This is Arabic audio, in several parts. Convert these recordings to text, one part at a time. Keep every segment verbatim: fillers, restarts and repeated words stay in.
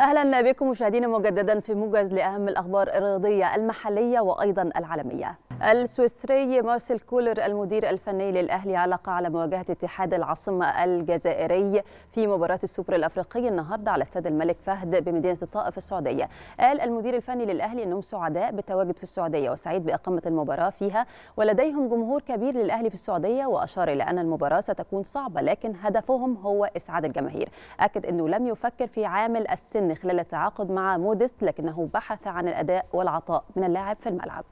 أهلا بكم مشاهدينا مجددا في موجز لأهم الأخبار الرياضية المحلية وأيضا العالمية. السويسري مارسيل كولر المدير الفني للأهلي علق على مواجهة اتحاد العاصمة الجزائري في مباراة السوبر الإفريقي النهارده على استاد الملك فهد بمدينة الطائف السعودية. قال المدير الفني للأهلي أنهم سعداء بالتواجد في السعودية وسعيد بإقامة المباراة فيها ولديهم جمهور كبير للأهلي في السعودية، وأشار إلى أن المباراة ستكون صعبة لكن هدفهم هو إسعاد الجماهير. أكد أنه لم يفكر في عامل السن خلال التعاقد مع مودست لكنه بحث عن الأداء والعطاء من اللاعب في الملعب.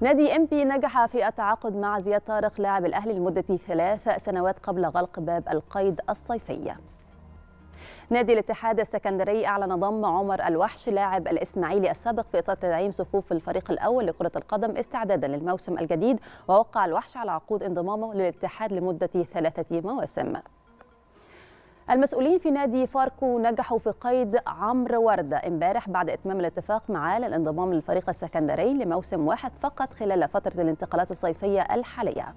نادي إمبي نجح في التعاقد مع زياد طارق لاعب الأهلي لمدة ثلاث سنوات قبل غلق باب القيد الصيفية. نادي الاتحاد السكندري أعلن ضم عمر الوحش لاعب الإسماعيلي السابق في إطار تدعيم صفوف الفريق الأول لكرة القدم استعدادا للموسم الجديد، ووقع الوحش على عقود انضمامه للاتحاد لمدة ثلاثة مواسم. المسؤولين في نادي فاركو نجحوا في قيد عمرو وردة امبارح بعد إتمام الاتفاق معاه للانضمام للفريق السكندري لموسم واحد فقط خلال فترة الانتقالات الصيفية الحالية.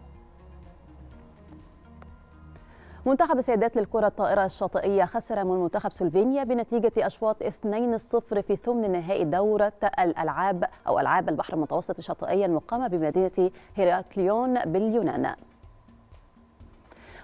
منتخب السيدات للكرة الطائرة الشاطئية خسر من منتخب سلوفينيا بنتيجة أشواط اثنين صفر في ثمن نهائي دورة الألعاب أو ألعاب البحر المتوسط الشاطئية المقامة بمدينة هيراكليون باليونان.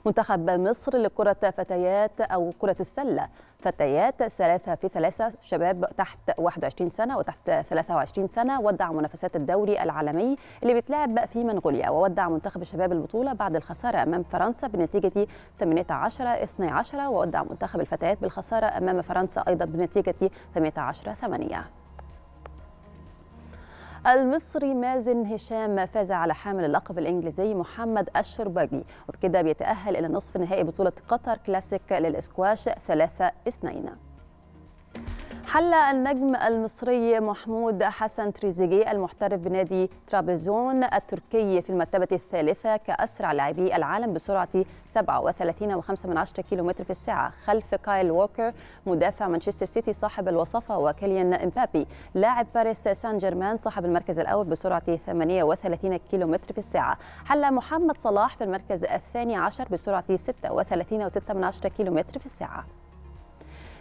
منتخب مصر لكرة فتيات أو كرة السلة فتيات ثلاثة في ثلاثة شباب تحت واحد وعشرين سنة وتحت ثلاثة وعشرين سنة ودع منافسات الدوري العالمي اللي بتلعب في منغوليا، وودع منتخب الشباب البطولة بعد الخسارة أمام فرنسا بنتيجة ثمانية عشر اثنا عشر، وودع منتخب الفتيات بالخسارة أمام فرنسا أيضا بنتيجة ثمانية عشر ثمانية. المصري مازن هشام فاز على حامل اللقب الانجليزي محمد الشربجي، وبكده بيتاهل الى نصف نهائي بطوله قطر كلاسيك للاسكواش ثلاثة اثنين. حل النجم المصري محمود حسن تريزيجيه المحترف بنادي ترابزون التركي في المرتبه الثالثه كاسرع لاعبي العالم بسرعه سبعة وثلاثين فاصلة خمسة كيلومتر في الساعه خلف كايل ووكر مدافع مانشستر سيتي صاحب الوصافه وكيليان امبابي لاعب باريس سان جيرمان صاحب المركز الاول بسرعه ثمانية وثلاثين كيلومتر في الساعه. حل محمد صلاح في المركز الثاني عشر بسرعه ستة وثلاثين فاصلة ستة كيلومتر في الساعه.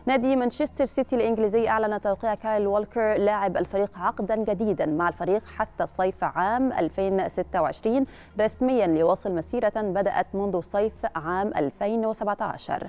نادي مانشستر سيتي الإنجليزي أعلن توقيع كايل والكر لاعب الفريق عقدا جديدا مع الفريق حتى صيف عام ألفين وستة وعشرين رسميا ليواصل مسيرة بدأت منذ صيف عام ألفين وسبعة عشر.